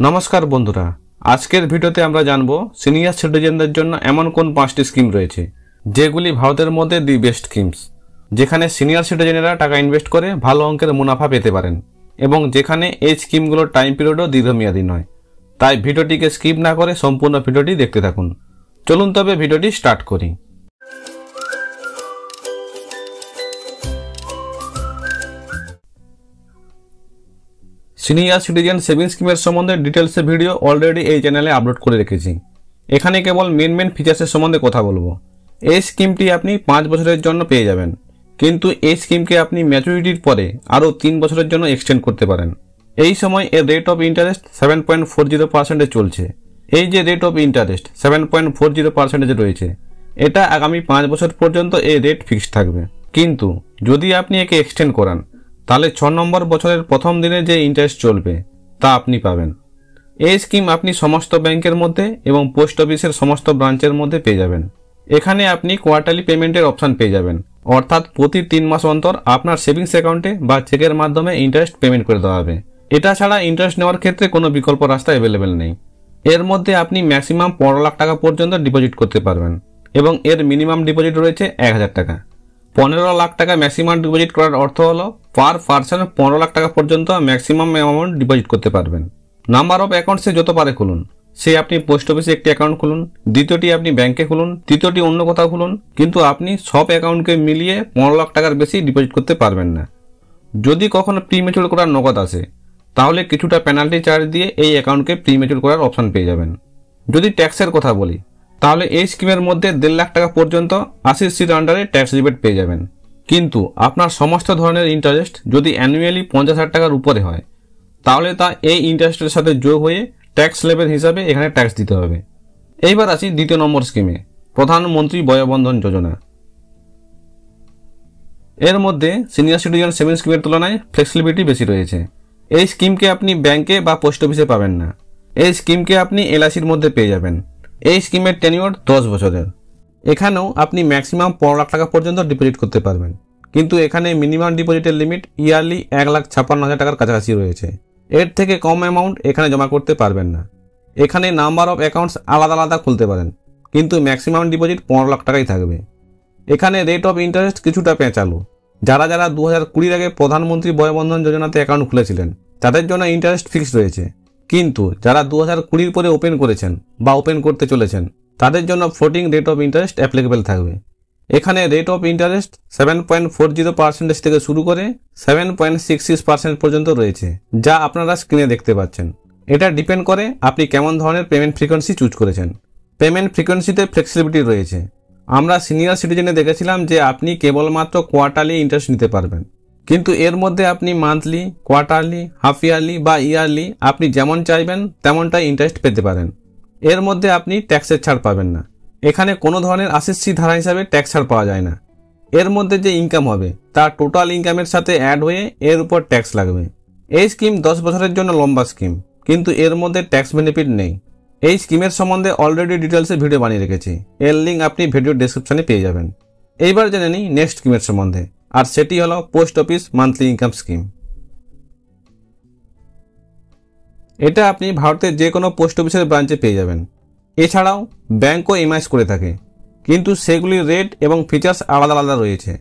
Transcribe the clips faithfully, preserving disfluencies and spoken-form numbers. नमस्कार बंधुरा आजकेर भिडियोते आमरा जानबो सिनियर सिटीजेनदेर जोन्नो एमन कोन पाँचटी स्कीम रयेछे जेगुली भारतेर मध्ये दि बेस्ट स्कीम्स जेखाने सिनियर सिटीजेनरा टाका इनवेस्ट करे भालो अंकेर मुनाफा पेते पारेन एबं जेखाने एई स्कीमगुलोर टाइम पिरियडो दीर्घमेयादी नय। ताई भिडियोटिके स्किप ना करे सम्पूर्ण भिडियोटी देखते थाकुन। चलुन तबे भिडियोटी स्टार्ट करी। सिनियर सिटीजन सेविंग स्कीम सम्बन्धे डिटेल्स भिडियो अलरेडी ए चैनले आपलोड कर रेखेछि। एखाने केवल मेन मेन फीचार्स सम्बन्धे कथा बोलबो। ए स्कीमटी आपनी पाँच बछरेर जन्य पेये जाबेन किन्तु ए स्कीमके आपनी मैच्योरिटीर परे आरो तीन बछरेर जन्य एक्सटेंड करते पारेन। एई समय एर rate of interest seven point four zero पार्सेंटे चलछे। एई जे rate of interest seven point four zero percentage रयेछे एटा आगामी पाँच बछर पर्यन्त ए रेट फिक्स थाकबे किन्तु जोदि आपनी एके एक्सटेंड करान ताहले छ नम्बर बछरेर प्रथम दिने जे इंटरेस्ट चलबे ता आपनी पाबेन। एई स्कीम आपनी समस्त बैंकेर मध्ये एवं पोस्ट अफिसेर समस्त ब्रांचेर मध्ये पेये जाबेन। एखाने आपनी क्वार्टारलि पेमेंटेर अपशन पेये जाबेन अर्थात प्रति तीन मास अंतर आपनार सेविंग्स अकाउंटे बा चेकेर माध्यमे इंटरेस्ट पेमेंट करे देওয়া হবে। এটা ছাড়া इंटरेस्ट নেওয়ার ক্ষেত্রে কোনো বিকল্প রাস্তা अवेलेबल নেই। এর মধ্যে আপনি ম্যাক্সিমাম পনেরো লাখ টাকা পর্যন্ত ডিপোজিট করতে পারবেন এবং এর মিনিমাম ডিপোজিট রয়েছে এক হাজার টাকা। পনেরো লাখ টাকা ম্যাক্সিমাম ডিপোজিট করার অর্থ হলো পার পার্সন পনেরো লাখ টাকা পর্যন্ত ম্যাক্সিমাম অ্যামাউন্ট ডিপোজিট করতে পারবেন। নাম্বার অফ অ্যাকাউন্টসে যত পারে খুলুন। সে আপনি পোস্ট অফিসে একটি অ্যাকাউন্ট খুলুন, দ্বিতীয়টি আপনি ব্যাংকে খুলুন, তৃতীয়টি অন্য কোথাও খুলুন, কিন্তু আপনি সব অ্যাকাউন্টকে মিলিয়ে পনেরো লাখ টাকার বেশি ডিপোজিট করতে পারবেন না। যদি কখনো প্রিমেচুর করার নগদ আসে তাহলে কিছুটা পেনাল্টি চার্জ দিয়ে এই অ্যাকাউন্টকে প্রিমেচুর করার অপশন পেয়ে যাবেন। যদি ট্যাক্সের কথা বলি তাহলে এই স্কিমের মধ্যে দেড় লাখ টাকা পর্যন্ত আশির আন্ডারে ট্যাক্স রিবেট পেয়ে যাবেন কিন্তু আপনার সমস্ত ধরনের ইন্টারেস্ট যদি অ্যানুয়ালি পঞ্চাশ হাজার টাকার উপরে হয় তাহলে তা এই ইন্টারেস্টের সাথে যোগ হয়ে ট্যাক্স লেভেল হিসাবে এখানে ট্যাক্স দিতে হবে। এইবার আসি দ্বিতীয় নম্বর স্কিমে প্রধানমন্ত্রী বয় বন্ধন যোজনা। এর মধ্যে সিনিয়র সিটিজেন সেভিংস স্কিমের তুলনায় ফ্লেক্সিবিলিটি বেশি রয়েছে। এই স্কিমকে আপনি ব্যাংকে বা পোস্ট অফিসে পাবেন না। এই স্কিমকে আপনি এলআইসির মধ্যে পেয়ে যাবেন। এই স্কিমের টেনিওর দশ বছরের। এখানেও আপনি ম্যাক্সিমাম পনেরো লাখ টাকা পর্যন্ত ডিপোজিট করতে পারবেন কিন্তু এখানে মিনিমাম ডিপোজিটের লিমিট ইয়ারলি এক লাখ ছাপ্পান্ন হাজার টাকার কাছাকাছি রয়েছে। এর থেকে কম অ্যামাউন্ট এখানে জমা করতে পারবেন না। এখানে নাম্বার অফ অ্যাকাউন্টস আলাদা আলাদা খুলতে পারেন কিন্তু ম্যাক্সিমাম ডিপোজিট পনেরো লাখ টাকাই থাকবে। এখানে রেট অফ ইন্টারেস্ট কিছুটা পেঁচালো। যারা যারা দু হাজার কুড়ির আগে প্রধানমন্ত্রী বয় বন্ধন যোজনাতে অ্যাকাউন্ট খুলেছিলেন তাদের জন্য ইন্টারেস্ট ফিক্সড রয়েছে কিন্তু যারা দু হাজার কুড়ির পরে ওপেন করেছেন বা ওপেন করতে চলেছেন তাদের জন্য floating rate of interest applicable থাকবে। এখানে rate of interest seven point four zero percentage থেকে শুরু করে seven point six six percent পর্যন্ত রয়েছে যা আপনারা স্ক্রিনে দেখতে পাচ্ছেন। এটা ডিপেন্ড করে আপনি কেমন ধরনের পেমেন্ট ফ্রিকোয়েন্সি চুজ করেছেন। পেমেন্ট ফ্রিকোয়েন্সিতে ফ্লেক্সিবিলিটি রয়েছে। আমরা সিনিয়র সিটিজেনে দেখেছিলাম যে আপনি কেবলমাত্র কোয়ার্টারলি ইন্টারেস্ট নিতে পারবেন কিন্তু এর মধ্যে আপনি মান্থলি, কোয়ার্টারলি, হাফ ইয়ারলি বা ইয়ারলি আপনি যেমন চাইবেন তেমনটাই ইন্টারেস্ট পেতে পারেন। এর মধ্যে আপনি ট্যাক্সের ছাড় পাবেন না। এখানে কোনো ধরনের আশিসি ধারা হিসাবে ট্যাক্স ছাড় পাওয়া যায় না। এর মধ্যে যে ইনকাম হবে তার টোটাল ইনকামের সাথে অ্যাড হয়ে এর উপর ট্যাক্স লাগবে। এই স্কিম দশ বছরের জন্য লম্বা স্কিম কিন্তু এর মধ্যে ট্যাক্স বেনিফিট নেই। এই স্কিমের সম্বন্ধে অলরেডি ডিটেলসে ভিডিও বানিয়ে রেখেছি, এর লিঙ্ক আপনি ভিডিও ডেসক্রিপশনে পেয়ে যাবেন। এইবার জেনে নিই নেক্সট স্কিমের সম্বন্ধে, আর সেটি হলো post office monthly income scheme. এটা আপনি ভারতের যে কোনো পোস্ট অফিসের ব্রাঞ্চে পেয়ে যাবেন। এছাড়াও ব্যাংকও এমআইএস করে থাকে কিন্তু সেগুলির রেট এবং ফিচার্স আলাদা আলাদা রয়েছে।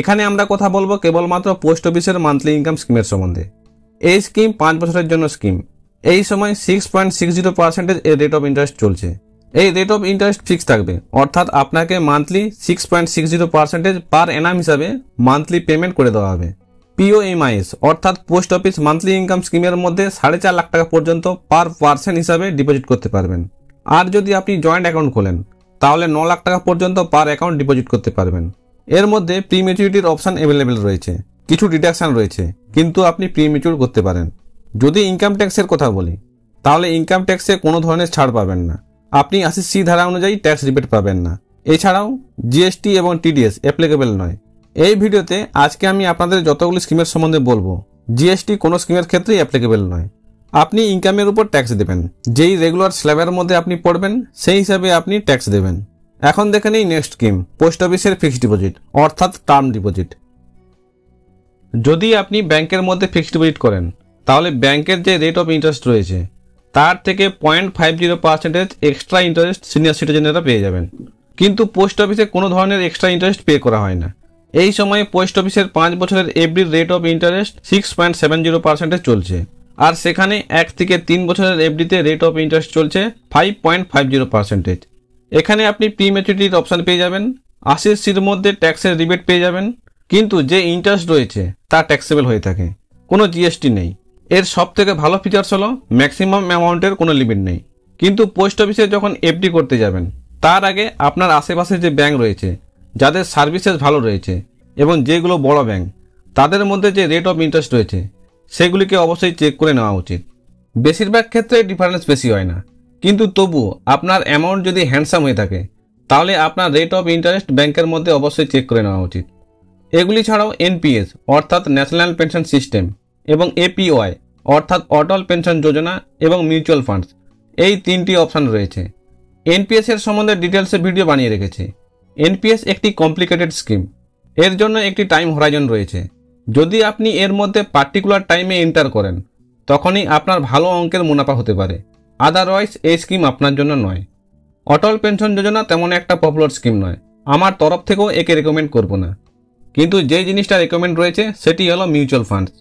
এখানে আমরা কথা বলবো কেবলমাত্র পোস্ট অফিসের মান্থলি ইনকাম স্কিমের সম্বন্ধে। এই স্কিম পাঁচ বছরের জন্য স্কিম। এই সময় six point six zero percentage এর রেট অফ ইন্টারেস্ট চলছে। এই রেট অফ ইন্টারেস্ট ফিক্স থাকবে অর্থাৎ আপনাকে monthly six point six zero percentage per annum হিসাবে মান্থলি পেমেন্ট করে দেওয়া হবে। পিও এমআইএস অর্থাৎ পোস্ট অফিস মান্থলি ইনকাম স্কিমের মধ্যে সাড়ে চার লাখ টাকা পর্যন্ত পার পার্সেন্ট হিসাবে ডিপোজিট করতে পারবেন। আর যদি আপনি জয়েন্ট অ্যাকাউন্ট খোলেন তাহলে ন লাখ টাকা পর্যন্ত পার অ্যাকাউন্ট ডিপোজিট করতে পারবেন। এর মধ্যে প্রি ম্যাচুরিটির অপশান অ্যাভেলেবেল রয়েছে, কিছু ডিডাকশান রয়েছে কিন্তু আপনি প্রি ম্যাচিউর করতে পারেন। যদি ইনকাম ট্যাক্সের কথা বলি তাহলে ইনকাম ট্যাক্সে কোনো ধরনের ছাড় পাবেন না। আপনি আশি সি ধারা অনুযায়ী ট্যাক্স রিবেট পাবেন না। এছাড়াও জিএসটি এবং টিডিএস অ্যাপ্লিকেবল নয়। এই ভিডিওতে আজকে আমি আপনাদের যতগুলি স্কিমের সম্বন্ধে বলবো জিএসটি কোনো স্কিমের ক্ষেত্রেই অ্যাপ্লিকেবল নয়। আপনি ইনকামের উপর ট্যাক্স দেবেন, যেই রেগুলার স্ল্যাবের মধ্যে আপনি পড়বেন সেই হিসাবে আপনি ট্যাক্স দেবেন। এখন দেখে নিই নেক্সট স্কিম পোস্ট অফিসের ফিক্সড ডিপোজিট অর্থাৎ টার্ম ডিপোজিট। যদি আপনি ব্যাংকের মধ্যে ফিক্সড ডিপোজিট করেন তাহলে ব্যাংকের যে রেট অফ ইন্টারেস্ট রয়েছে তার থেকে point five zero percentage extra interest senior সিটিজেনরা পেয়ে যাবেন। কিন্তু পোস্ট অফিসে কোনো ধরনের এক্সট্রা ইন্টারেস্ট পে করা হয় না। এই সময়ে পোস্ট অফিসের পাঁচ বছরের FD rate of interest six point seven zero percentage চলছে, আর সেখানে এক থেকে তিন বছরের এফডিতে রেট অফ ইন্টারেস্ট চলছে five point five zero percentage. এখানে আপনি প্রি ম্যাচুরিটির অপশান পেয়ে যাবেন, আশির সির মধ্যে ট্যাক্সের রিবেট পেয়ে যাবেন, কিন্তু যে ইন্টারেস্ট রয়েছে তা ট্যাক্সেবল হয়ে থাকে, কোনো জিএসটি নেই। এর সবথেকে ভালো ফিচার্স হলো ম্যাক্সিমাম অ্যামাউন্টের কোনো লিমিট নেই। কিন্তু পোস্ট অফিসে যখন এফডি করতে যাবেন তার আগে আপনার আশেপাশে যে ব্যাঙ্ক রয়েছে যাদের সার্ভিসেস ভালো রয়েছে এবং যেগুলো বড় ব্যাঙ্ক তাদের মধ্যে যে রেট অফ ইন্টারেস্ট রয়েছে সেগুলিকে অবশ্যই চেক করে নেওয়া উচিত। বেশিরভাগ ক্ষেত্রে ডিফারেন্স বেশি হয় না, কিন্তু তবুও আপনার অ্যামাউন্ট যদি হ্যান্ডসাম হয়ে থাকে তাহলে আপনার রেট অফ ইন্টারেস্ট ব্যাংকের মধ্যে অবশ্যই চেক করে নেওয়া উচিত। এগুলি ছাড়াও এনপিএস অর্থাৎ ন্যাশনাল পেনশন সিস্টেম এবং এপিওয়াই অর্থাৎ অটল পেনশন যোজনা এবং মিউচুয়াল ফান্ডস, এই তিনটি অপশান রয়েছে। এনপিএস এর সম্বন্ধে ডিটেলসে ভিডিও বানিয়ে রেখেছি। এনপিএস একটি কমপ্লিকেটেড স্কিম, এর জন্য একটি টাইম হরাইজন রয়েছে। যদি আপনি এর মধ্যে পার্টিকুলার টাইমে এন্টার করেন তখনই আপনার ভালো অঙ্কের মুনাফা হতে পারে, আদারওয়াইজ এই স্কিম আপনার জন্য নয়। অটল পেনশন যোজনা তেমন একটা পপুলার স্কিম নয়, আমার তরফ থেকেও একে রেকমেন্ড করব না। কিন্তু যে জিনিসটা রেকমেন্ড রয়েছে সেটি হলো মিউচুয়াল ফান্ডস।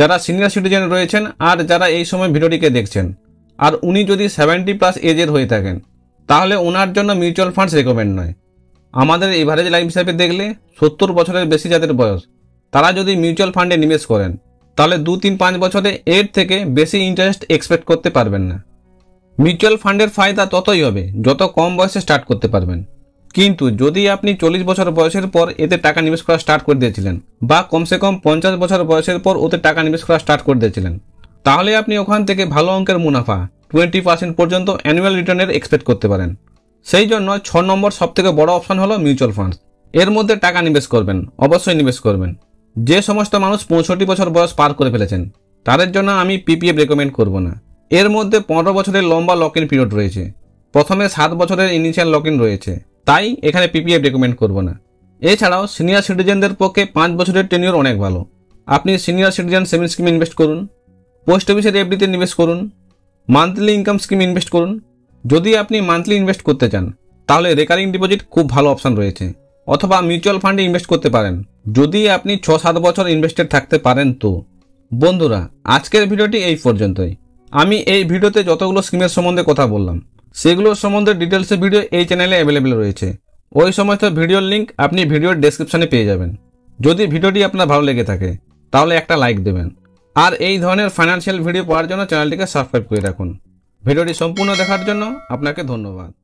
যারা সিনিয়র সিটিজেন রয়েছেন আর যারা এই সময় ভিডিওটিকে দেখছেন আর উনি যদি সেভেন্টি প্লাস এজের হয়ে থাকেন তাহলে ওনার জন্য মিউচুয়াল ফান্ডস রেকমেন্ড নয়। আমাদের এভারেজ লাইফ হিসাবে দেখলে সত্তর বছরের বেশি যাদের বয়স তারা যদি মিউচুয়াল ফান্ডে নিবেশ করেন তাহলে দু তিন পাঁচ বছরে এর থেকে বেশি ইন্টারেস্ট এক্সপেক্ট করতে পারবেন না। মিউচুয়াল ফান্ডের ফায়দা ততই হবে যত কম বয়সে স্টার্ট করতে পারবেন। কিন্তু যদি আপনি চল্লিশ বছর বয়সের পর এতে টাকা নিবেশ করা স্টার্ট করে দিয়েছিলেন বা কমসে কম পঞ্চাশ বছর বয়সের পর ওতে টাকা নিবেশ করা স্টার্ট করে দিয়েছিলেন তাহলে আপনি ওখান থেকে ভালো অঙ্কের মুনাফা টোয়েন্টি পার্সেন্ট পর্যন্ত অ্যানুয়াল রিটার্নের এক্সপেক্ট করতে পারেন। সেই জন্য ছ নম্বর সবথেকে বড় অপশান হলো মিউচুয়াল ফান্ডস। এর মধ্যে টাকা নিবেশ করবেন, অবশ্যই নিবেশ করবেন। যে সমস্ত মানুষ পঁয়ষট্টি বছর বয়স পার করে ফেলেছেন তাদের জন্য আমি পিপিএফ রেকমেন্ড করব না। এর মধ্যে পনেরো বছরের লম্বা লক ইন পিরিয়ড রয়েছে, প্রথমে সাত বছরের ইনিশিয়াল লক ইন রয়েছে, তাই এখানে পিপিএফ রেকমেন্ড করব না। এছাড়াও সিনিয়র সিটিজেনদের পক্ষে পাঁচ বছরের টেনিওর অনেক ভালো। আপনি সিনিয়র সিটিজেন সেভিং স্কিমে ইনভেস্ট করুন, পোস্ট অফিসের এফডিতে ইনভেস্ট করুন, মান্থলি ইনকাম স্কিমে ইনভেস্ট করুন। যদি আপনি মান্থলি ইনভেস্ট করতে চান তাহলে রেকারিং ডিপোজিট খুব ভালো অপশান রয়েছে, অথবা মিউচুয়াল ফান্ডে ইনভেস্ট করতে পারেন যদি আপনি ছ সাত বছর ইনভেস্টেড থাকতে পারেন। তো বন্ধুরা, আজকের ভিডিওটি এই পর্যন্তই। আমি এই ভিডিওতে যতগুলো স্কিমের সম্বন্ধে কথা বললাম সেগুলোর সম্বন্ধে ডিটেলসে ভিডিও এই চ্যানেলে অ্যাভেলেবেল রয়েছে। ওই সমস্ত ভিডিওর লিঙ্ক আপনি ভিডিওর ডেসক্রিপশানে পেয়ে যাবেন। যদি ভিডিওটি আপনার ভালো লেগে থাকে তাহলে একটা লাইক দেবেন, আর এই ধরনের ফাইন্যান্সিয়াল ভিডিও পাওয়ার জন্য চ্যানেলটিকে সাবস্ক্রাইব করে রাখুন। ভিডিওটি সম্পূর্ণ দেখার জন্য আপনাকে ধন্যবাদ।